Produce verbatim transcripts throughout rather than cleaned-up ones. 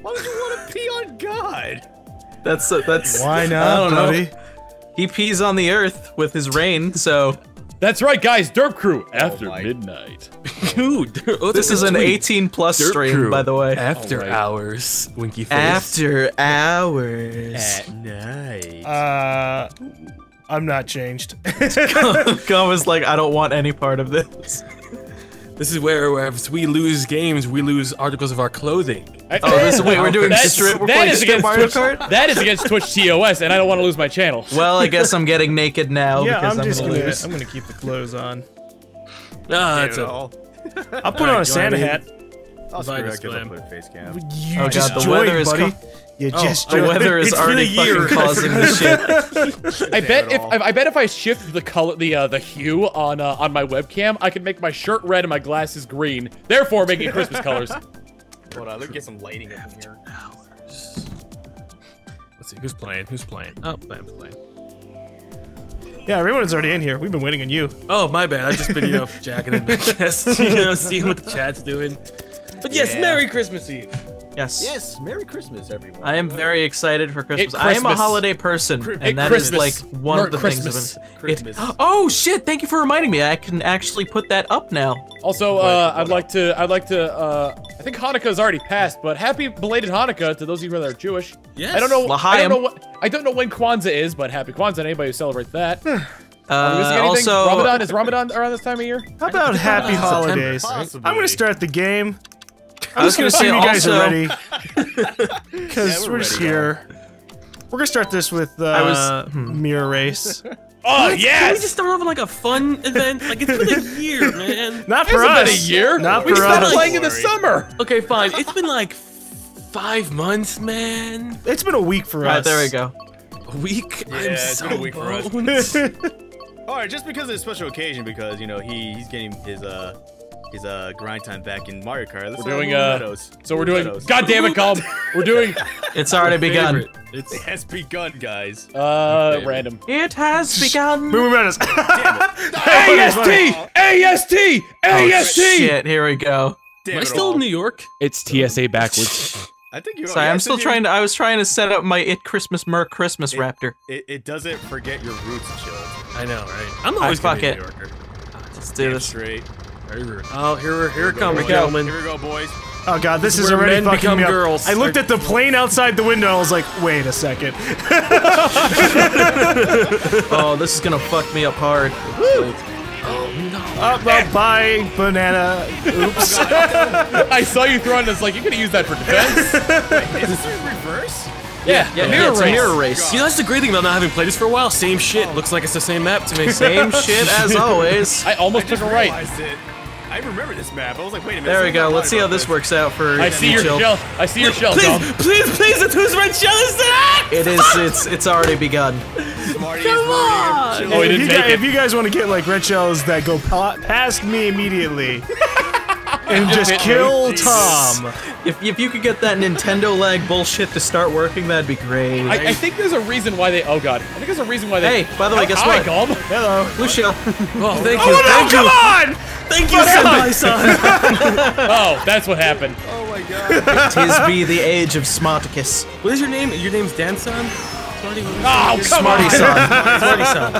Why would you want to pee on God? That's uh, that's. Why not, I don't know. buddy? He pees on the earth with his rain, so. That's right, guys. Derp Crew after oh midnight. Dude, this is an eighteen plus Derp stream, Crew, by the way. After right. hours, winky face. After hours at night. Uh, I'm not changed. Gum is like, I don't want any part of this. This is where, where if we lose games, we lose articles of our clothing. I, oh, this is wait, we're doing strip. We're that, is strip Mario Kart? that is against Twitch T O S, and I don't want to lose my channel. Well, I guess I'm getting naked now. Yeah, because I'm, I'm just gonna. Lose. I'm gonna keep the clothes on. Ah, that's it all. I'll put all right, on a Santa me? hat. I'll screw it. Give up face cam. You oh, just God, the weather is buddy. You just oh, the weather is already fucking causing this shit. I bet if I, I bet if I shift the color, the uh, the hue on uh, on my webcam, I can make my shirt red and my glasses green, therefore making Christmas colors. Hold on, let me get some lighting in here. Hours. Let's see, who's playing? Who's playing? Oh, I'm playing. Yeah, everyone's already in here. We've been waiting on you. Oh, my bad. I've just been, you know, jacking in the chest, you know, seeing what the chat's doing. But yes, yeah. Merry Christmas Eve. Yes. Yes, Merry Christmas, everyone. I am very excited for Christmas. It I Christmas. am a holiday person, Cri and that Christmas. is like one Mer of the Christmas. things. Christmas. It, oh shit! Thank you for reminding me. I can actually put that up now. Also, uh, I'd like to. I'd like to. Uh, I think Hanukkah's already passed, but happy belated Hanukkah to those of you that are Jewish. Yes. I don't know. L'chaim. I don't know what. I don't know when Kwanzaa is, but happy Kwanzaa to anybody who celebrates that. Uh, also, Ramadan is Ramadan around this time of year. How about happy holidays? Possibly. I'm gonna start the game. I was gonna say you guys also, are ready, because yeah, we're, we're just here. Now. We're gonna start this with uh, I was, hmm. mirror race. Oh yes! Can we just start having like a fun event? Like it's been a year, man. Not for us. Been a year. Not we for us. We started playing in the summer. Okay, fine. It's been like five months, man. It's been a week for right, us. There we go. A week. Yeah, I'm it's so been a week for us. All right, just because it's a special occasion, because you know he he's getting his uh. Is uh, grind time back in Mario Kart. Let's we're doing uh, meadows. So we're doing. Meadows. God damn it, Calm. We're doing. It's already begun. It's, it has begun, guys. Uh, random. It has begun. Boom Meadows. A S T! A S T! A S T! Shit! Here we go. Damn Am I still all. in New York? It's T S A backwards. I think you. Are. Sorry, yeah, I'm still trying to. I was trying to set up my It Christmas Merc Christmas it, Raptor. It, it doesn't forget your roots, Chill. I know, right? I'm always I fuck gonna be a New Yorker. Let's do damn this. Straight. Oh, here, here it comes, gentlemen. Here we go, boys. Oh god, this is Where already fucking me up. Girls. I looked at the plane outside the window, I was like, wait a second. Oh, this is gonna fuck me up hard. Woo. Oh no. Oh, well, bye, banana. Oops. I saw you throwing this, like, you're gonna use that for defense? Wait, is this in reverse? Yeah, yeah, yeah, mirror yeah it's race. a mirror race. God. You know, that's the great thing about not having played this for a while. Same shit. Oh. Looks like it's the same map to me. Same shit as always. I almost I took a right. It. I remember this map. I was like, wait a minute. There we go. Let's see how this works out for. I see your shell. shell. I see your shell. Please, please, please, please, it's whose red shell is that? It is. It's. It's already begun. Smarty, Come on. Oh, he didn't if, you make guys, it. if you guys want to get like red shells that go past me immediately. And just kill Tom. If, if you could get that Nintendo lag bullshit to start working, that'd be great. I, I think there's a reason why they. Oh god. I think there's a reason why they. Hey, by the way, guess what? Hello. Blue shell. Oh, thank you. Oh no! Come on! Thank you, Senpai Son. Oh, that's what happened. Oh my god. Tis be the age of Smarticus. What is your name? Your name's Dan Son? Smarty, oh, come Smarty on! Smarty Son.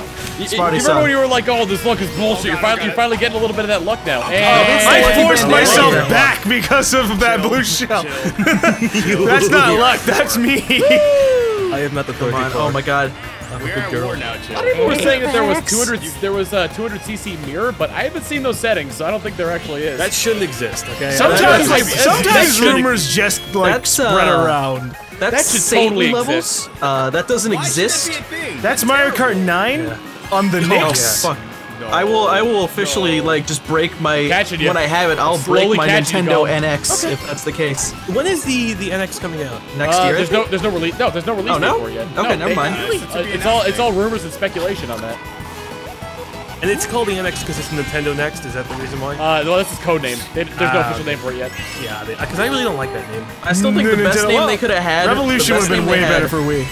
Smarty Son. Smarty you remember when you were like, oh, this luck is bullshit. You're finally, you're finally getting a little bit of that luck now. And I forced myself back because of that chill, blue shell. That's not luck, that's me. I am not the third one. Oh my god. We are at war now, Chill. I think we were saying that there was two hundred, there was a two hundred C C mirror, but I haven't seen those settings, so I don't think there actually is. That shouldn't exist, okay? Sometimes, I, sometimes rumors just like spread uh, around. That's that Satan totally levels. Uh, that doesn't Why exist. That That's, That's Mario Kart nine yeah. on the Knicks. Oh, yeah. no, I will. I will officially no. like just break my. Catching when you. I have it, I'll Slowly break my Nintendo N X okay. if that's the case. When is the the N X coming out? Next uh, year. There's no. There's no release. No. There's no release oh, no? for it yet. Okay. No, never mind. Really uh, it's all. It's all rumors and speculation on that. And it's called the N X because it's Nintendo Next. Is that the reason why? Uh, well, this is code name. They, there's uh, no official name for it yet. Yeah, because I really don't like that name. I still think N the best Nintendo, name well, they could have had. Revolution would have been way better for Wii.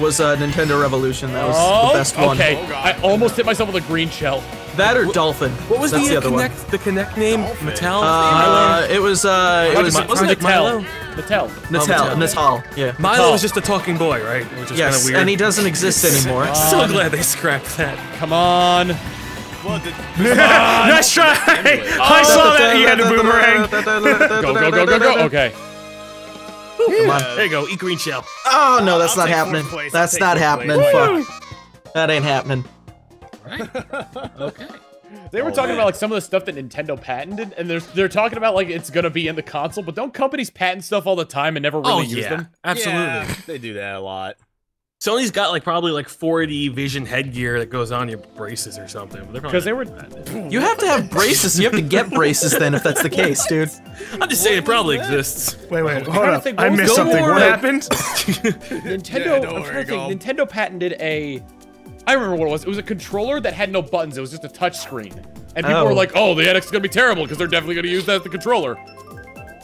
Was uh, Nintendo Revolution? That was oh, the best one. Okay, oh, I almost hit myself with a green shell. That or w dolphin. What was That's the, uh, the other connect, one? The Connect name? Mattel? Uh, it was, uh, it was, Ma wasn't it Milo? Mattel. Mattel. Mattel. Mattel. Yeah. Milo was just a talking boy, right? Which is yes, kinda weird. And he doesn't exist anymore. So glad they scrapped that. Come on. Well, the, nice try! Anyway. Oh, I saw that he had a boomerang! Go, go, go, go, go! Okay. Come on. There you go, eat green shell. Oh, no, that's I'll not happening. That's not happening, place. Fuck. That ain't happening. Right. Okay. They were oh, talking man. about like some of the stuff that Nintendo patented, and they're they're talking about like it's gonna be in the console, but don't companies patent stuff all the time and never really oh, use yeah. them? Absolutely. Yeah, they do that a lot. Sony's got like probably like four D vision headgear that goes on your braces or something. Because they were, you have to have braces. You have to get braces then if that's the case, dude. I'm just saying it probably exists. Wait, wait, hold up. I missed something. What happened? Nintendo, yeah, I'm trying to think. Nintendo patented a. I remember what it was. It was a controller that had no buttons. It was just a touch screen, and people oh. were like, "Oh, the N X is gonna be terrible because they're definitely gonna use that as the controller."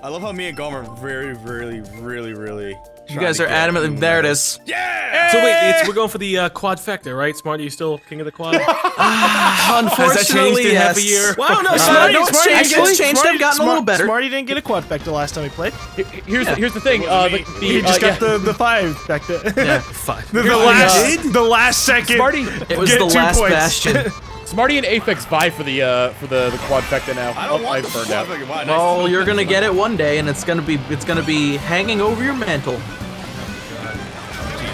I love how me and Gomer are very, really, really, really. You guys are adamantly. There it is. Yeah! So wait, it's, we're going for the uh, quadfecta, right? Smarty, you still king of the quad? uh, unfortunately, yes. Half a year? Wow, no, Smarty, uh, no, Smarty, Smarty, Smarty changed Smarty, them, gotten Smarty, a little better. Smarty didn't get a quadfecta last time he played. Here's, yeah. here's the thing. Uh, the, the, he just uh, got yeah. the, the five fecta. Yeah, five. The, the, last, uh, the last second. Smarty, it was the last points. Bastion. Smarty and Apex vie for the uh, for the, the quadfecta now. I don't oh, want I've burned out. Well, you're gonna get it one day, and it's gonna be it's gonna be hanging over your mantle.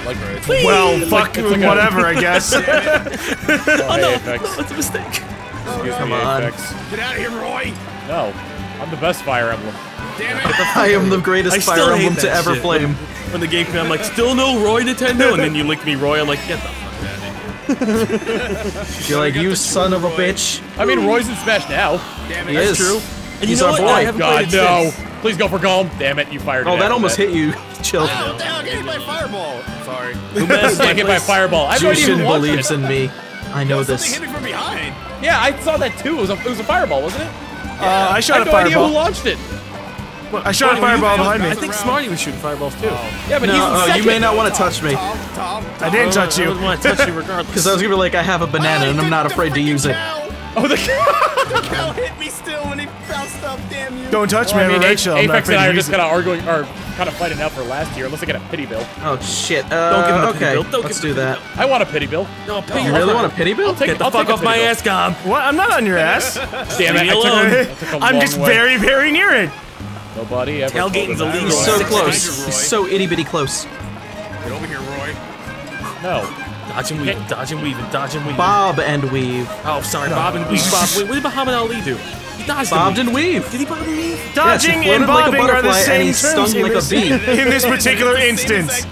Like, well, fuck, like, like whatever, I guess. Oh, no, Apex. That's a mistake. Excuse Come me, on. Apex. Get out of here, Roy! No, I'm the best Fire Emblem. Damn it! I am the greatest Fire Emblem to ever shit. play. When the game came, I'm like, still no Roy Nintendo, and then you linked me Roy, I'm like, get the fuck out of here. You're like, you son of a bitch. I mean, Roy's in Smash now. Damn it, that's true. And you He's know our what? Boy. God, no. Since. Please go for Galm. Damn it, you fired it. Oh, that almost that. hit you. Chill. Ow, ow, get hit by fireball. Sorry. Who messed up? Get by fireball. I Jushin believes in me. I know this. Something hit me from behind. Yeah, I saw that too. It was a, it was a fireball, wasn't it? Yeah. Uh, I shot I a fireball. I have no idea who launched it. Well, I shot a fireball behind me. I think Smarty was shooting fireballs too. Oh. Yeah, but no, he's in second. Oh, you may not want to touch me. Tom, Tom, Tom. I didn't touch you. I wouldn't want to touch you regardless. Because I was gonna be like, I have a banana oh, and I'm not afraid to use cow. it. Oh, the cow! The cow hit me still when he bounced up. Damn you! Don't touch well, me, I mean, Rachel. I'm Apex and I are just kind of arguing, or kind of fighting out for last year. Unless I get a pity bill. Oh shit! Uh, Don't give him a okay. pity bill. Don't Let's do that. I want a pity bill. No, pity you really want a pity bill? I'll take, get the I'll fuck off my bill. ass, Gob. What? I'm not on your ass. Damn it! Alone. I'm just very, very near it. Nobody ever. Tailgating's illegal. He's so close. He's so itty bitty close. Get over here, Roy. No. Dodge and weave, okay. dodge and weave, and dodge and weave. Bob and weave. Oh, sorry, no. Bob and weave. Bob, what did Muhammad Ali do? He dodged Bobbed and weave. and weave. Did he bob and weave? Dodging yes, and bobbing like are the same things. Like a bee. In this particular instance.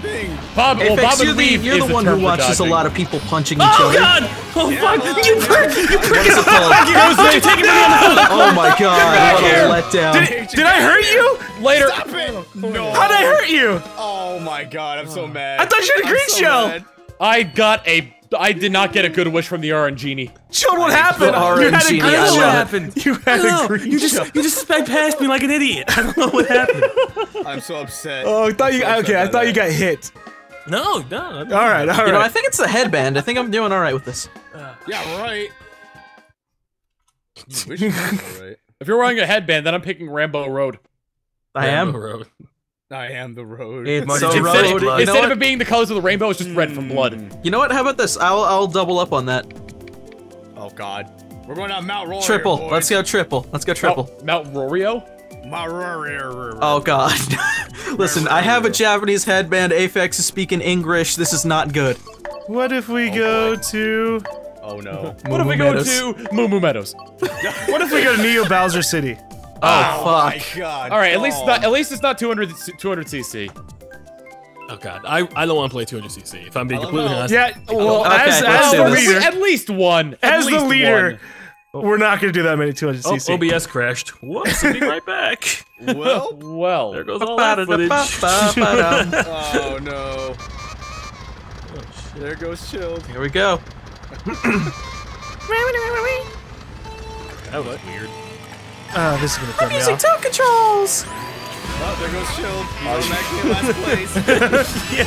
Bob, well, Bob and weave. You're the one who watches a lot of people punching each other. Oh god! Oh fuck! You prick! You prick! You're taking me on the Oh my god! What a letdown! Did I hurt you? Later. Stop it! No. How'd I hurt you? Oh my god! I'm so mad. I thought you had a green shell. I got a. I did not get a good wish from the Orangini. Chilled, what happened? You had a green shell. What happened? You had a green shell. You just, you just sped past me like an idiot. I don't know what happened. I'm so upset. Oh, I thought you. Okay, I thought you got hit. No, no. All right, all right. You know, I think it's the headband. I think I'm doing all right with this. Uh, yeah, right. You wish you were all right. If you're wearing a headband, then I'm picking Rambo Road. I Rambo am Road. I am the road. It's so road. Instead, of, instead of it being the colors of the rainbow, it's just red from blood. You know what? How about this? I'll I'll double up on that. Oh God, we're going on Mount Rorio. Triple. Boys. Let's go triple. Let's go triple. Oh, Mount Rorio. Mount Rorio. Oh God. Listen, I have a Japanese headband. Aphex is speaking English. This is not good. What if we oh, go boy. to? Oh no. What if we go to Moo Moo Meadows? What if we go to Neo Bowser City? Oh, oh fuck! My God, all right, at least it's not, at least it's not two hundred C C. Oh God, I I don't want to play two hundred C C. If I'm being completely honest. Yeah, well, okay, as as the leader, at least one. As the leader, one. we're not gonna do that many two hundred C C. Oh, O B S crashed. Whoops! I'll be right back. Well, well. There goes all that footage. Oh no! Oh, there goes Chilled. Here we go. That was weird. Ah, uh, this is gonna come out. I'm using two controls! Oh, there goes Chilled. He's automatically last place. Yeah.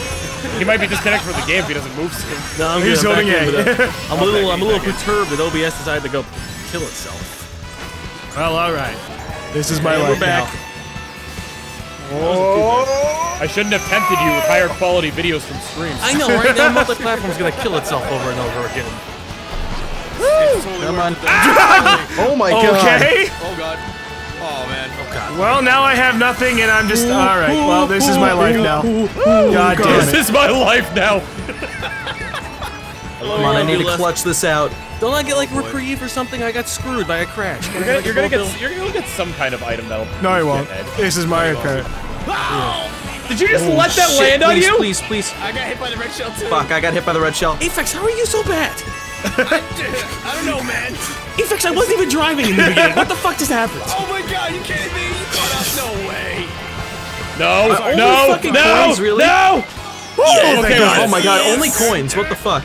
He might be disconnected from the game if he doesn't move. No, I'm he's holding it. I'm a little, I'm a little perturbed that O B S decided to go kill itself. Well, all right. This is my life we're back. Now. Oh. I shouldn't have tempted you with higher quality videos from streams. I know, right? That multi-platform's gonna kill itself over and over again. Totally Come on. Ah! Oh my god. Okay. Oh god. Oh man. Oh god. Well, now I have nothing and I'm just. Alright, well, this is my life now. God damn it. This is my life now. Come on, I need to clutch this out. Don't I get like reprieve or something? I got screwed by a crash. You're gonna, you're gonna get, you're gonna get some kind of item that'll. No, I won't. This is my card. Oh, did you just oh, let that shit. land on please, you? Please, please, please. I got hit by the red shell too. Fuck! I got hit by the red shell. Aphex, how are you so bad? I, I don't know, man. Aphex, I wasn't even driving in the beginning. What the fuck just happened? Oh my god! You kidding me? You caught us? No way. No! Uh, no! No! Coins, really? No! Yes, oh, okay, god. oh my god, yes. Only coins, what the fuck?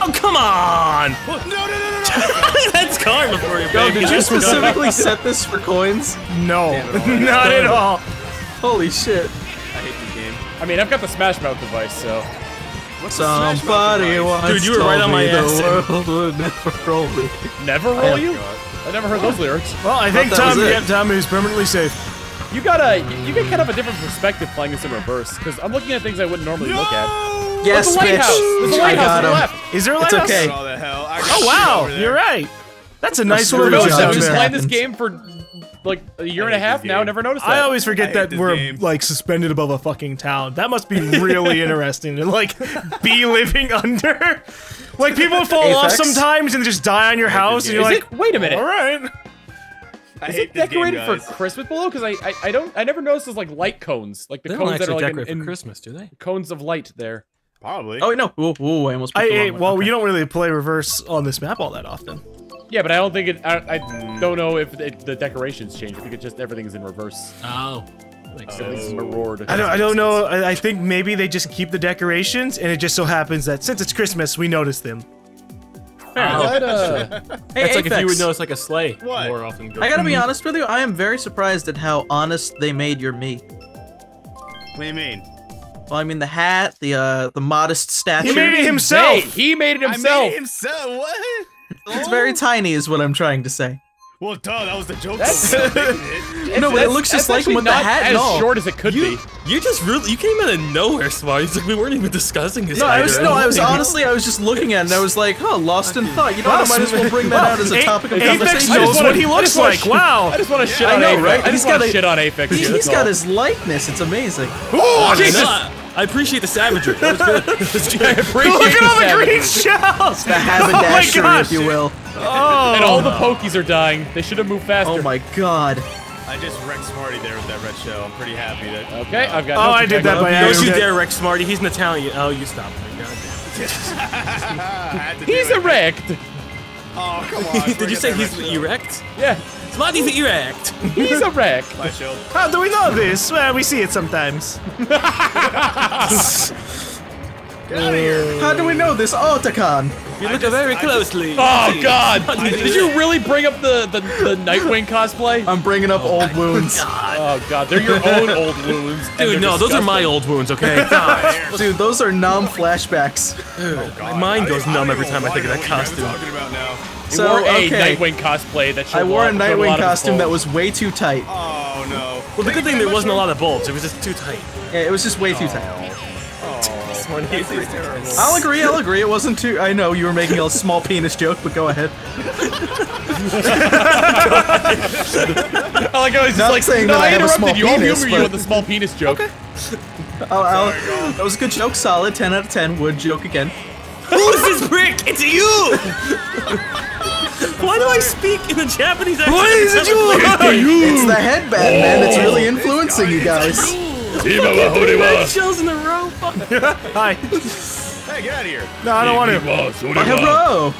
Oh, come on! No, no, no, no, no. That's karma for you, baby. Did you specifically set this for coins? No, not at all. Holy shit. I hate the game. I mean, I've got the Smash Mouth device, so... What's Somebody wants Dude, you were right on my ass. The world would never roll me. Never roll you? I never heard those lyrics. Well, I think Tom, yeah, Tom is permanently safe. You got a, you get kind of a different perspective playing this in reverse, because I'm looking at things I wouldn't normally no! look at. Yes, bitch. There's a lighthouse to the left. Is there a lighthouse? It's okay. Oh wow, you're right. That's a nice little job. I've been playing this game for like a year and a half now. Never noticed that. I always forget that we're game. like suspended above a fucking town. That must be really interesting to like be living under. Like people fall Aphex? off sometimes and just die on your house, and you're Is like, it? wait a minute. All right. I Is it decorated game, for Christmas below? Because I, I I don't I never noticed those like light cones, like the they cones that are like in, in for Christmas, do they? Cones of light there. Probably. Oh no! Ooh, ooh, I almost. I, I, well, okay. You don't really play reverse on this map all that often. Yeah, but I don't think it. I, I don't know if it, the decorations change. I think it's just everything is in reverse. Oh. Like, so oh. I don't. I don't know. I, I think maybe they just keep the decorations, and it just so happens that since it's Christmas, we notice them. What, uh, that's hey, like Aphex. if you would notice like a sleigh what? more often. Go I gotta be honest with you, I am very surprised at how honest they made your me. What do you mean? Well, I mean the hat, the uh, the modest stature. He made it himself! Hey, he made it himself! I made it himself, what? It's very tiny is what I'm trying to say. Well, duh, that was the joke. That's, it. No, but it looks just like him with the hat and all. As short as it could you, be. You just really, you came out of nowhere, Smarty. Like, we weren't even discussing this. No, I was, no, I was honestly, I was just looking at it, and I was like, huh, lost in thought. You know, I might as well bring that out as a topic of conversation. Aphex knows what he looks like. Wow. I just want to shit on Aphex. I just want to shit on Aphex. He's got his likeness. It's amazing. Oh, Jesus. I appreciate the savagery. That was good. I appreciate Look at all the, the green shells! The haberdashery, oh if you will. Oh. And all the pokies are dying. They should have moved faster. Oh my god. I just wrecked Smarty there with that red shell. I'm pretty happy that. Okay, I've got. Oh, I did that by accident. Don't you dare wreck Smarty. He's an Italian. Oh, you stopped him. Goddamn. He's erect. Oh, come on. Did you say he's erect? Yeah. Smarty's erect. He's a wreck. How do we know this? Well, we see it sometimes. Get out of here. How do we know this, Otacon? You look just, very I closely. Just, oh god! Did, did you really bring up the, the, the Nightwing cosplay? I'm bringing up oh, old wounds. God. Oh god, they're your own old wounds. Dude, no, disgusting. Those are my old wounds, okay? Dude, those are numb flashbacks. Dude, oh, my mind goes numb every time I think of that costume. What are you talking about now? You so, wore a okay. Nightwing cosplay that I wore a Nightwing a costume that was way too tight. Oh no. Well, the good thing there wasn't a lot of bulbs, it was just too tight. Yeah, it was just way oh. too tight. Oh, oh. I'll agree, I'll agree, it wasn't too- I know you were making a small penis joke, but go ahead. I like how he's just like, saying no, that I, I interrupted you, I'll humor you with a small penis joke. Okay. I'll, I'll, Sorry, that was a good joke, solid, ten out of ten, would joke again. Who's this prick? It's you! Why do I speak in a Japanese accent? Why is it you? It's the headband, oh, man. It's really influencing you guys. Red shells in a row. Hi. Hey, get out of here. No, I don't want to. My hero.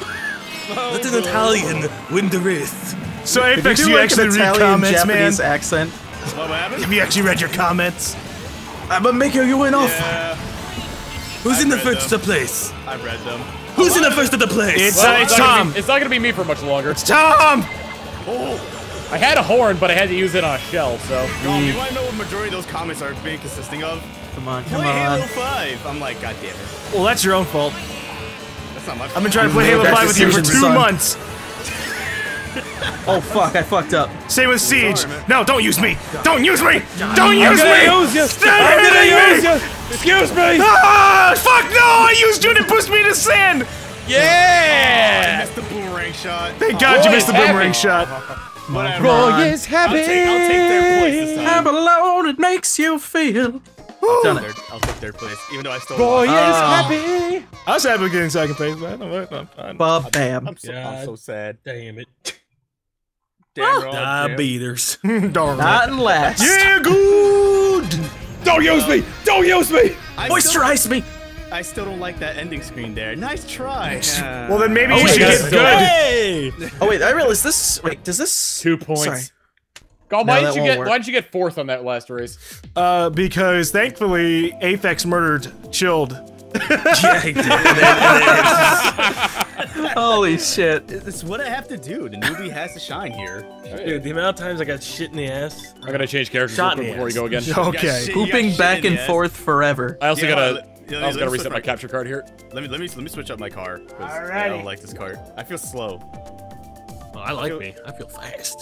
That's an Italian. Win the wrist. So, Aphex, you, do you like actually read comments, Japanese man? Accent. What happened? Have you actually read your comments? I'm gonna make you win off. Yeah. Who's I've in the first them. of the place? I read them. Who's oh, in the first of the place? It's, well, it's, it's Tom. Gonna be, it's not gonna be me for much longer. It's Tom. Oh. I had a horn, but I had to use it on a shell, so. Dom, you want to know what majority of those comments are being consisting of? Come on, come play on. Halo five. I'm like, God damn it. Well, that's your own fault. That's not my fault. I've been trying to play Halo five with you for two son. months. Oh fuck, I fucked up. Same with Siege. Sorry, no, don't use me. Don't use me. Don't use me. I'm gonna use you. Stop I'm gonna use you. Excuse me. Ah, fuck no, I used you to push me to sand. Yeah. Oh, I missed the boomerang shot. Thank God oh, you missed the boomerang happy. shot. Whatever. Roy is happy. I'll take, I'll take their place this time. I'm alone, it makes you feel. Done it. I'll take third place, even though I still Roy lost. is oh. happy. I was happy getting second place, man. I'm fine. Bob, bam. I'm so, I'm so sad. Damn it. Damn ah, damn. beaters. Darn Not right. last. Yeah, good. Don't use me. Don't use me. I Moisturize still, me. I still don't like that ending screen there. Nice try. Uh, well, then maybe oh, you should get good. Hey. Oh wait, I realized this. Wait, does this? Two points. Sorry. God, why no, did you get? Work. Why did you get fourth on that last race? Uh, because thankfully, Aphex murdered Chilled. Yeah, he did. Holy shit. It's what I have to do. The newbie has to shine here. Right. Dude, the amount of times I got shit in the ass. I gotta change characters real quick before we go again. Okay. Pooping back and forth forever. I also yeah, gotta yeah, I also gotta reset my, my capture card here. Let me let me let me switch up my car. Alright. I don't like this car. I feel slow. Well, I like I feel, me. I feel fast.